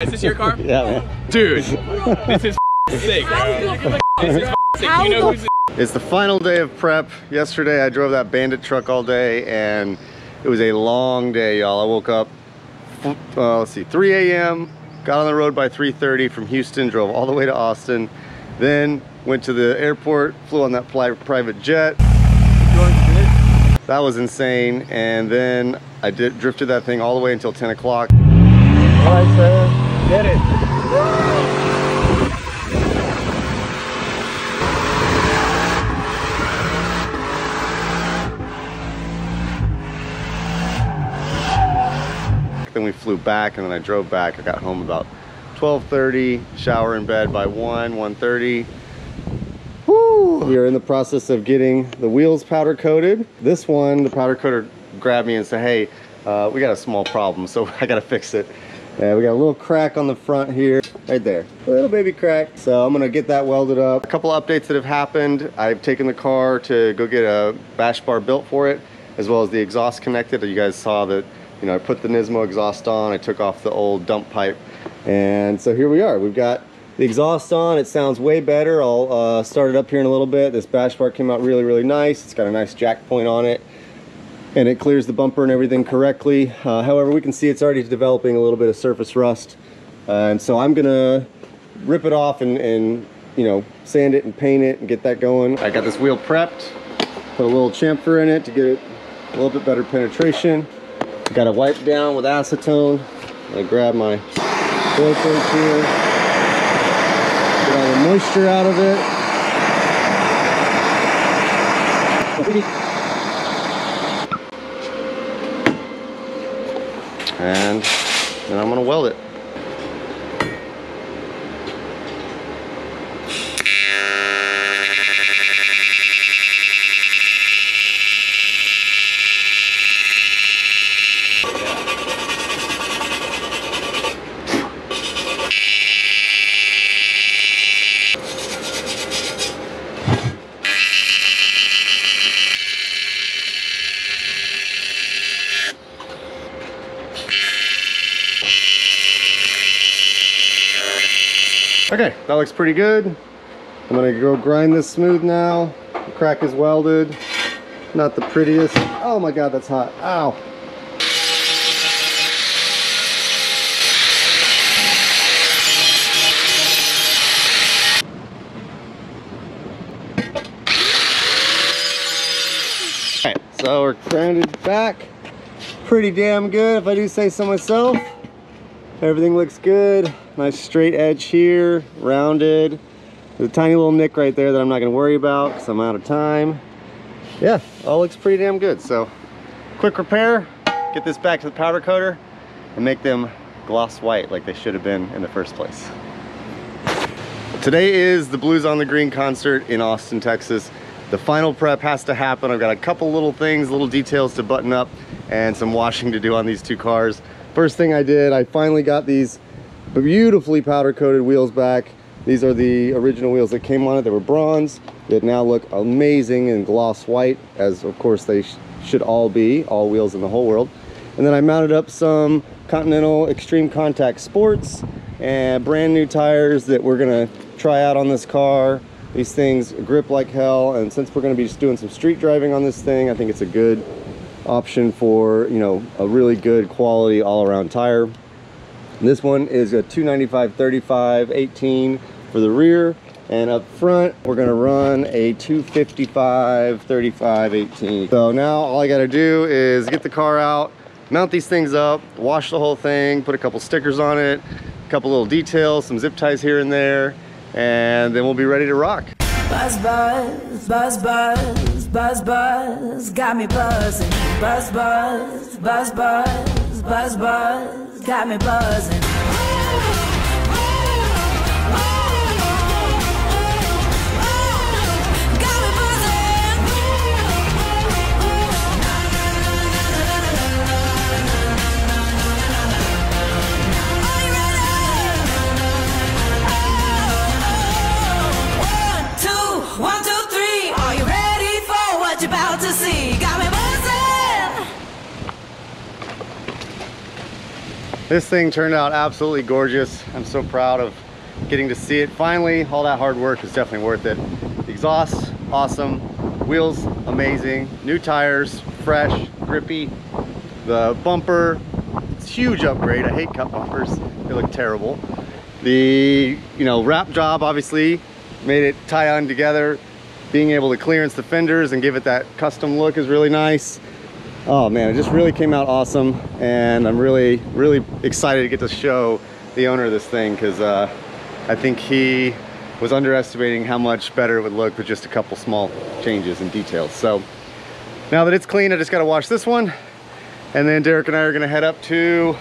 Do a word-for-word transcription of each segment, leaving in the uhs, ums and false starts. Is this your car? Yeah, man. Dude, this is sick, bro. This is sick. You know who's It's the final day of prep. Yesterday, I drove that bandit truck all day, and it was a long day, y'all. I woke up, uh, let's see, three A M, got on the road by three thirty from Houston, drove all the way to Austin, then went to the airport, flew on that private jet. That was insane, and then I did, drifted that thing all the way until ten o'clock. All right, sir. Get it. Then we flew back and then I drove back. I got home about twelve thirty, shower in bed by one, one thirty. Woo! We are in the process of getting the wheels powder coated. This one, the powder coater grabbed me and said, hey, uh, we got a small problem, so I gotta fix it. Yeah, we got a little crack on the front here, right there. A little baby crack. So I'm gonna get that welded up. A couple updates that have happened. I've taken the car to go get a bash bar built for it, as well as the exhaust connected. You guys saw that, you know, I put the Nismo exhaust on, I took off the old dump pipe. And so here we are, we've got the exhaust on, it sounds way better. I'll uh, start it up here in a little bit. This bash bar came out really, really nice. It's got a nice jack point on it, and it clears the bumper and everything correctly. Uh, however, we can see it's already developing a little bit of surface rust. Uh, and so I'm gonna rip it off and, and, you know, sand it and paint it and get that going. I got this wheel prepped, put a little chamfer in it to get it a little bit better penetration. Got to wipe down with acetone. I'm gonna grab my blowtorch here, get all the moisture out of it. And then I'm gonna weld it. Okay, that looks pretty good. I'm gonna go grind this smooth now. The crack is welded. Not the prettiest. Oh my God, that's hot. Ow. All right, so we're grounded back. Pretty damn good, if I do say so myself. Everything looks good. Nice straight edge here, rounded. There's a tiny little nick right there that I'm not gonna worry about because I'm out of time. Yeah, all looks pretty damn good. So quick repair, get this back to the powder coater and make them gloss white like they should have been in the first place. Today is the Blues on the Green concert in Austin, Texas. The final prep has to happen. I've got a couple little things, little details to button up and some washing to do on these two cars. First thing I did, I finally got these beautifully powder coated wheels back. These are the original wheels that came on it. They were bronze. They now look amazing and gloss white, as of course they sh should all be, all wheels in the whole world. And then I mounted up some Continental Extreme Contact Sports and brand new tires that we're gonna try out on this car. These things grip like hell, and since we're gonna be just doing some street driving on this thing, I think it's a good option for, you know, a really good quality all-around tire. This one is a two ninety-five thirty-five eighteen for the rear, and up front we're gonna run a two fifty-five thirty-five eighteen. So now all I gotta do is get the car out, mount these things up, wash the whole thing, put a couple stickers on it, a couple little details, some zip ties here and there, and then we'll be ready to rock. Buzz, buzz, buzz, buzz, buzz, buzz, got me buzzing. Buzz, buzz, buzz, buzz, buzz, buzz, got me buzzing. This thing turned out absolutely gorgeous. I'm so proud of getting to see it. Finally, all that hard work is definitely worth it. The exhaust, awesome. Wheels, amazing. New tires, fresh, grippy. The bumper, it's a huge upgrade. I hate cut bumpers, they look terrible. The, you know, wrap job obviously made it tie on together. Being able to clearance the fenders and give it that custom look is really nice. Oh man, it just really came out awesome, and I'm really, really excited to get to show the owner of this thing, because uh, I think he was underestimating how much better it would look with just a couple small changes and details. So now that it's clean, I just got to wash this one, and then Derek and I are going to head up to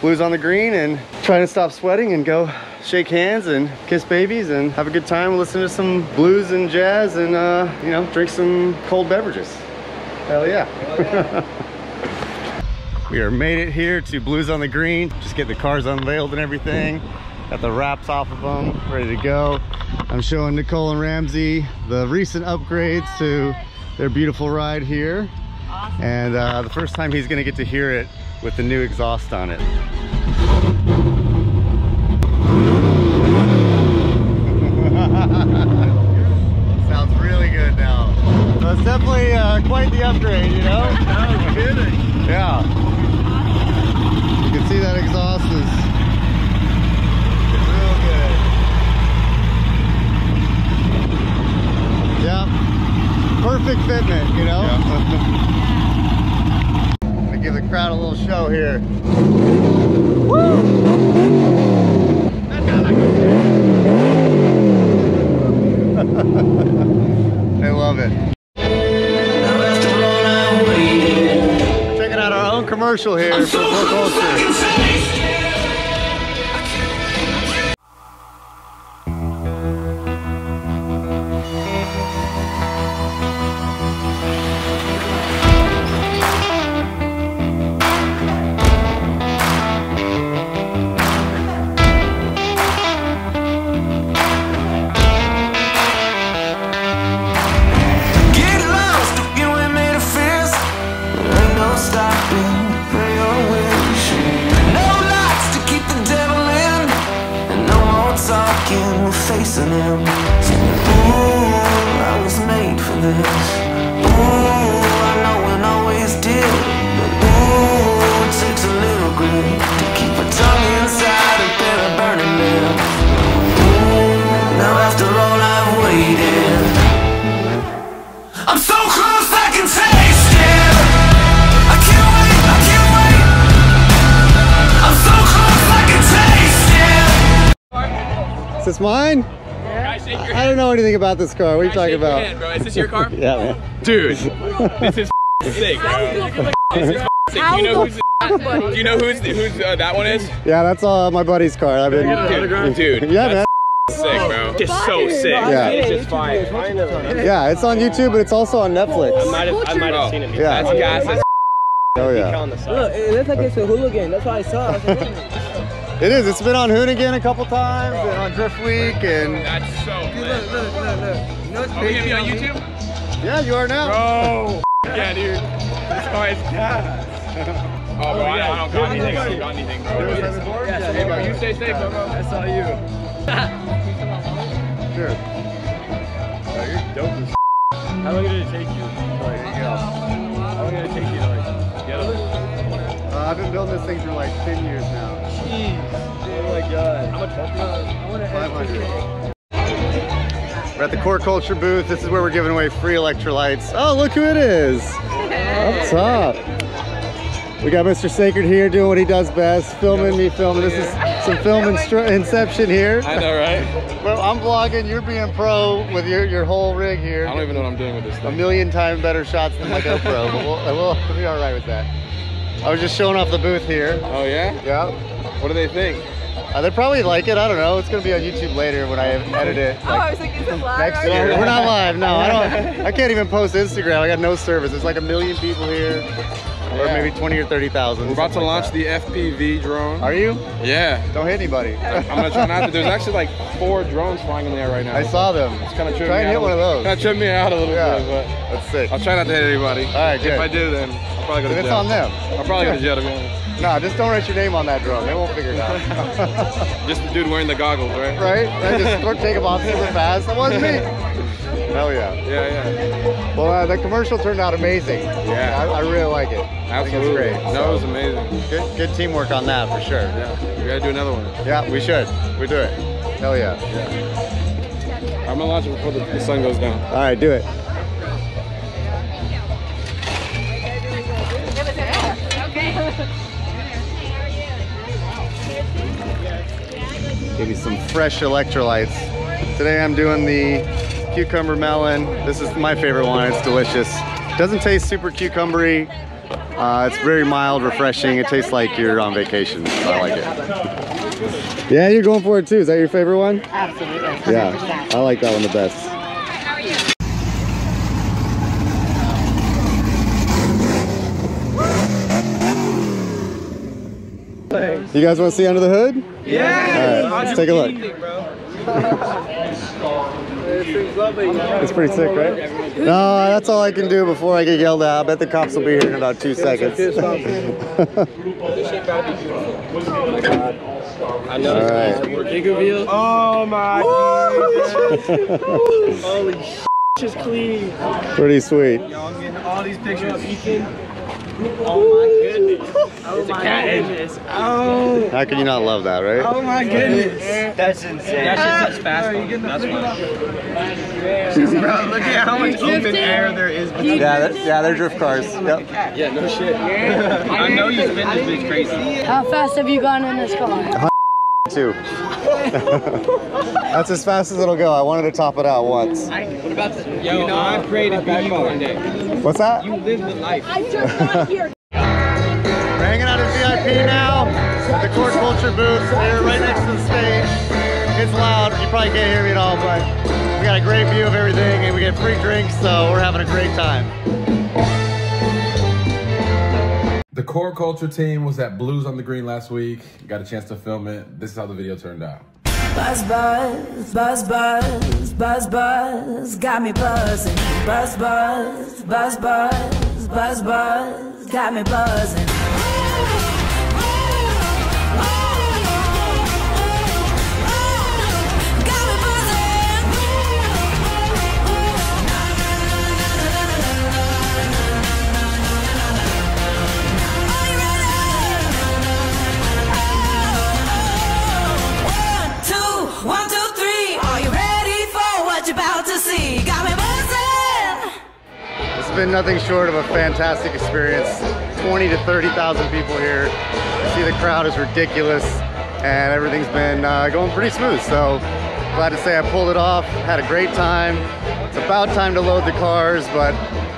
Blues on the Green and try to stop sweating and go shake hands and kiss babies and have a good time, listen to some blues and jazz, and uh, you know, drink some cold beverages. Hell yeah. Hell yeah. We are made it here to Blues on the Green. Just get the cars unveiled and everything. Got the wraps off of them, ready to go. I'm showing Nicole and Ramsey the recent upgrades to their beautiful ride here. Awesome. And uh, the first time he's gonna get to hear it with the new exhaust on it. Sounds really good now. So it's definitely uh, quite the upgrade, you know? No kidding. Yeah. You can see that exhaust is real good. Yeah. Perfect fitment, you know? Yeah. I'm gonna give the crowd a little show here. Woo! They love it. Checking out our own commercial here for Core Culture. Is this mine? Yeah. Can I, I, I don't know anything about this car. What are you talking about? Hand, bro? Is this your car? Yeah, man. Dude, this is sick. This is sick. Do you know who's the, do you know who's the, who's uh, that one is? Yeah, that's uh, my buddy's car. I've been dude. dude, dude yeah, man. Sick, bro. Just so sick. Yeah, it's just fine. Yeah, it's on YouTube, but it's also on Netflix. I might have, I might have seen it. Yeah, that's gas. That's oh yeah. Look, it looks like it's a Hoonigan. That's why I saw it. It is. It's been on Hoonigan a couple times and on Drift Week, and that's so good. Look, look, look, look. You know, it's are we gonna be on YouTube? Yeah, you are now. Bro. Yeah, dude. This car is gas. Oh, bro, I don't, I don't got anything. I don't got anything, bro. Yeah, hey, bro, you stay safe, bro. That's all you. Sure. Bro, you're dope as how long did it take you? Oh, here you go. How long did it take you to, like, get up? Uh, I've been building this thing for, like, ten years now. Jeez. Oh my god. How much? five hundred. We're at the Core Culture booth. This is where we're giving away free electrolytes. Oh, look who it is. Up top. We got Mister Sacred here doing what he does best. Filming me, filming. This is some film inception here. I know, right? Well, I'm vlogging. You're being pro with your, your whole rig here. I don't even know what I'm doing with this thing. A million times better shots than my GoPro, but we'll, we'll be all right with that. I was just showing off the booth here. Oh, yeah? Yeah. What do they think? Uh, they probably like it. I don't know. It's gonna be on YouTube later when I edit it. Like, oh, I was like, is it live? Next year. We're not live. No, I don't. I can't even post Instagram. I got no service. There's like a million people here, yeah. Or maybe twenty or thirty thousand. We're about to launch the F P V drone. Are you? Yeah. Don't hit anybody. I'm gonna try not to. There's actually like four drones flying in the air right now. I saw them. It's kind of tripping. Try and hit one of those. Kind of tripped me out a little yeah. bit, but that's sick. I'll try not to hit anybody. All right. Good. If I do, then I'll probably go to jail. It's on them. I'll probably go to jail. Nah, just don't write your name on that drum. They won't figure it out. Just the dude wearing the goggles, right? Right? I just take them off super fast. That wasn't me. Hell yeah. Yeah, yeah. Well, uh, the commercial turned out amazing. Yeah. I, I really like it. Absolutely. I think it's great. No, so, it was amazing. Good, good teamwork on that, for sure. Yeah. We gotta do another one. Yeah, we should. We do it. Hell yeah. Yeah. I'm gonna launch it before the, the sun goes down. All right, do it. Give you some fresh electrolytes. Today I'm doing the cucumber melon. This is my favorite one, it's delicious. Doesn't taste super cucumbery. Uh, it's very mild, refreshing. It tastes like you're on vacation, so I like it. Yeah, you're going for it too. Is that your favorite one? Absolutely. one hundred percent. Yeah, I like that one the best. You guys want to see under the hood? Yeah! All right, let's take a look. It's pretty sick, right? No, that's all I can do before I get yelled at. I bet the cops will be here in about two seconds. Alright. Oh my god! Holy shit, is clean. Pretty sweet. Y'all getting all these pictures of Ethan. Oh my goodness. Oh it's my goodness. Oh. How can you not love that, right? Oh my goodness. That's insane. That shit's fast. Oh, that's fun. Bro, look at how much open air there is between. Yeah, yeah, they're drift cars. Yep. Yeah, no shit. I know you've been this bitch crazy. How fast have you gone in this car? Two. That's as fast as it'll go. I wanted to top it out once. I, what about the, yo, you know, I prayed to be you one day. What's that? You live the life. I'm just not here. We're hanging out at V I P now. The Core Culture booth here, right next to the stage. It's loud. You probably can't hear me at all, but we got a great view of everything, and we get free drinks, so we're having a great time. The Core Culture team was at Blues on the Green last week. Got a chance to film it. This is how the video turned out. Buzz, buzz, buzz, buzz, buzz, buzz, got me buzzing. Buzz, buzz, buzz, buzz, buzz, buzz, got me buzzing. Been nothing short of a fantastic experience. twenty to thirty thousand people here. You see the crowd is ridiculous, and everything's been uh, going pretty smooth. So glad to say I pulled it off. Had a great time. It's about time to load the cars, but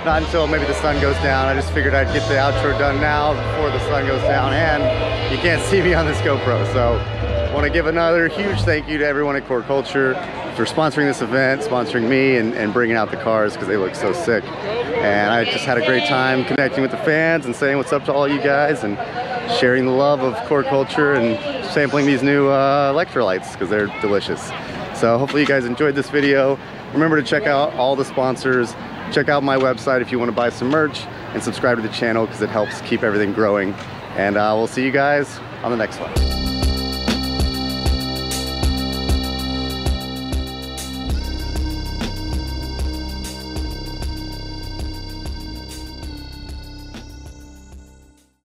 not until maybe the sun goes down. I just figured I'd get the outro done now before the sun goes down, and you can't see me on this GoPro. So I want to give another huge thank you to everyone at Core Culture for sponsoring this event, sponsoring me, and, and bringing out the cars because they look so sick. And I just had a great time connecting with the fans and saying what's up to all you guys and sharing the love of Core Culture and sampling these new uh, electrolytes because they're delicious. So hopefully you guys enjoyed this video. Remember to check out all the sponsors. Check out my website if you want to buy some merch and subscribe to the channel because it helps keep everything growing. And uh, we'll see you guys on the next one.